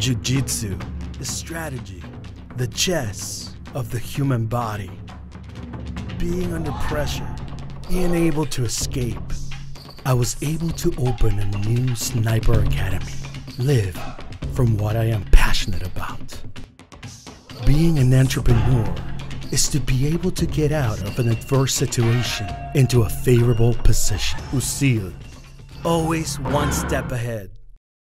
Jiu-Jitsu is strategy, the chess of the human body. Being under pressure, being able to escape, I was able to open a new Sniper Academy, live from what I am passionate about. Being an entrepreneur is to be able to get out of an adverse situation into a favorable position. Usil, always one step ahead.